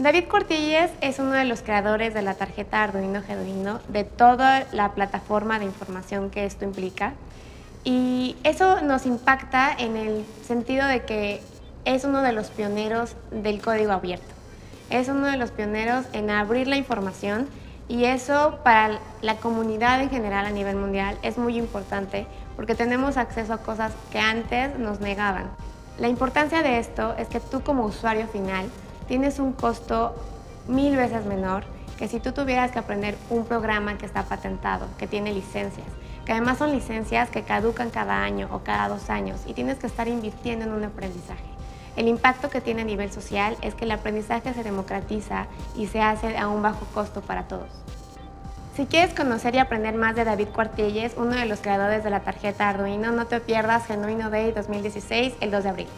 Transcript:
David Cuartielles es uno de los creadores de la tarjeta Arduino Genuino, de toda la plataforma de información que esto implica. Y eso nos impacta en el sentido de que es uno de los pioneros del código abierto. Es uno de los pioneros en abrir la información y eso para la comunidad en general a nivel mundial es muy importante porque tenemos acceso a cosas que antes nos negaban. La importancia de esto es que tú como usuario final tienes un costo 1000 veces menor que si tú tuvieras que aprender un programa que está patentado, que tiene licencias, que además son licencias que caducan cada año o cada 2 años y tienes que estar invirtiendo en un aprendizaje. El impacto que tiene a nivel social es que el aprendizaje se democratiza y se hace a un bajo costo para todos. Si quieres conocer y aprender más de David Cuartielles, uno de los creadores de la tarjeta Arduino, no te pierdas Genuino Day 2016 el 2 de abril.